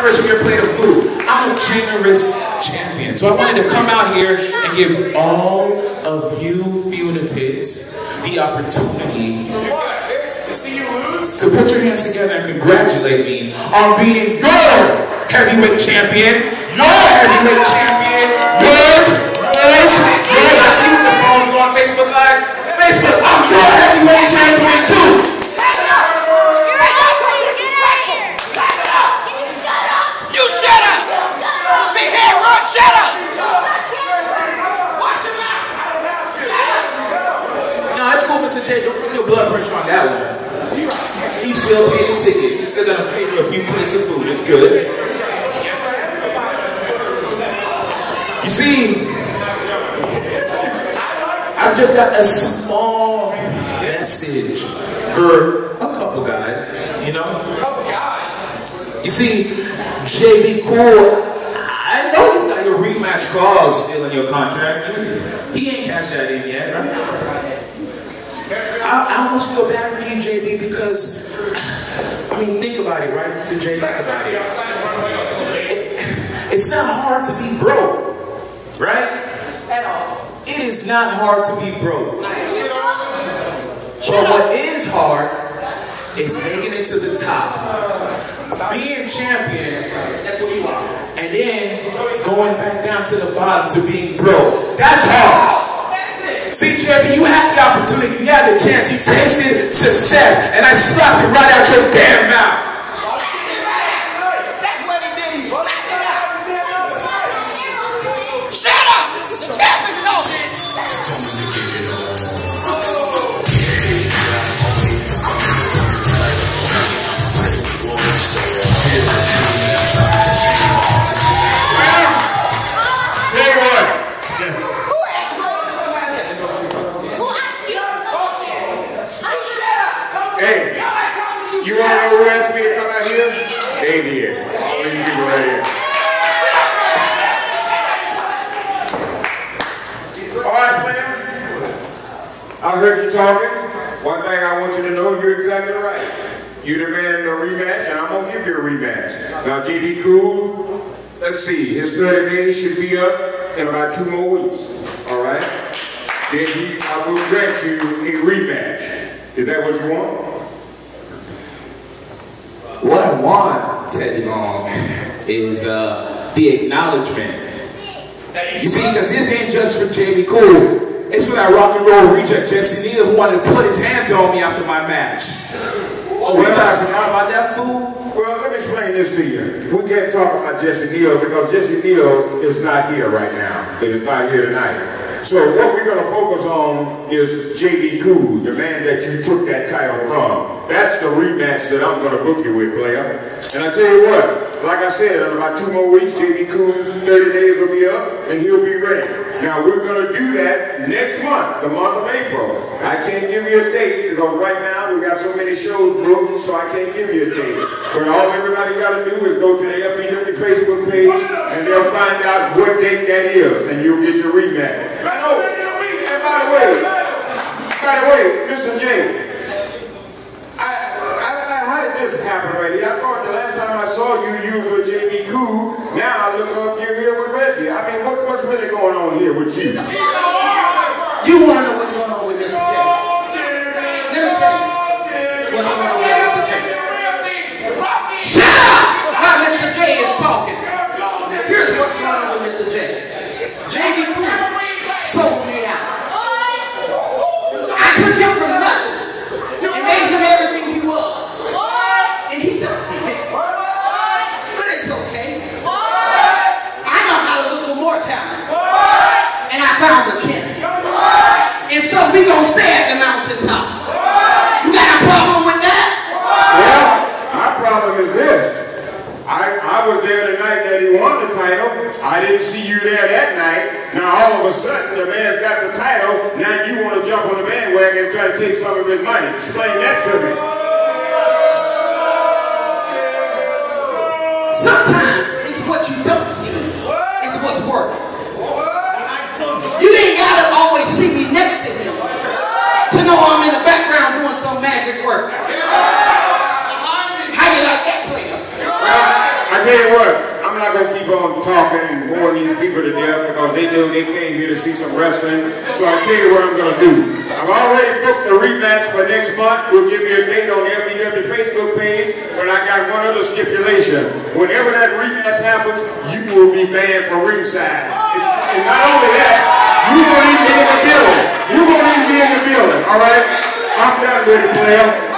generous with your plate of food. I'm a generous champion. So I wanted to come out here and give all of you fugitives the opportunity to put your hands together and congratulate me on being your heavyweight champion, your heavyweight champion, yours. I see the phone you on Facebook Live. Facebook, I'm your heavyweight champion too. Don't put your blood pressure on that one. He still paid his ticket. He's still gonna pay for a few plates of food. It's good. You see, I've just got a small message for a couple guys. You know? You see, JB Cool, I know you got your rematch clause still in your contract. He ain't cashed that in yet, right? I almost feel bad for you, JB, because, I mean, think about it, right? So JB, think about it. It's not hard to be broke, right? At all. It is not hard to be broke. But what is hard is making it to the top, being champion, that's what you are, and then going back down to the bottom to being broke. That's hard. See, JB, you had the opportunity, you had the chance, you tasted success, and I slapped it right out your damn mouth. That's what he did. Shut up! This is a traffic show. I heard you talking. One thing I want you to know, you're exactly right. You demand a rematch, and I'm going to give you a rematch. Now, JB Cool, let's see, his 30 days should be up in about 2 more weeks, all right? Then I will grant you a rematch. Is that what you want? What I want, Teddy Long, is the acknowledgement. You see, because this ain't just for JB Cool. It's for that rock and roll reject, Jesse Neal, who wanted to put his hands on me after my match. Oh, you thought I forgot about that fool? Well, let me explain this to you. We can't talk about Jesse Neal because Jesse Neal is not here right now. He is not here tonight. So what we're going to focus on is JB Cool, the man that you took that title from. That's the rematch that I'm going to book you with, player. And I tell you what, like I said, in about 2 more weeks, JB Cool's 30 days will be up and he'll be ready. Now, we're going to do that next month, the month of April. I can't give you a date because right now we got so many shows booked, so I can't give you a date. But all everybody got to do is go to the FEW Facebook page and they'll find out what date that is and you'll get your rematch. Oh, and by the way, Mr. J, how did this happen right here? I thought the last time I saw you, you were JB Cool. Now I look up, you're here with Reggie. I mean, what's really going on here with you? You want to know what's going on with Mr. J? Let me tell you what's going on with Mr. J. Shut up! While Mr. J is talking, here's what's going on with Mr. J. JB Cool sold me out. I took him from nothing and made him everything he was. And he dumped me. But it's okay. Talent. And I found the champion. And so we gonna stay at the mountaintop. You got a problem with that? Well, my problem is this. I was there the night that he won the title. I didn't see you there that night. Now all of a sudden the man's got the title. Now you wanna jump on the bandwagon and try to take some of his money. Explain that to me. Sometimes it's what you don't see. It's what's working. You ain't gotta always see me next to him to know I'm in the background doing some magic work. How you like that player? I tell tell you what, I'm not going to keep on talking and boring these people to death because they know they came here to see some wrestling. So I'll tell you what I'm going to do. I've already booked the rematch for next month. We'll give you a date on the FEW Facebook page, but I got one other stipulation. Whenever that rematch happens, you will be banned from ringside. And not only that, you won't even be in the building. You won't even be in the building, all right? I'm done with it, player.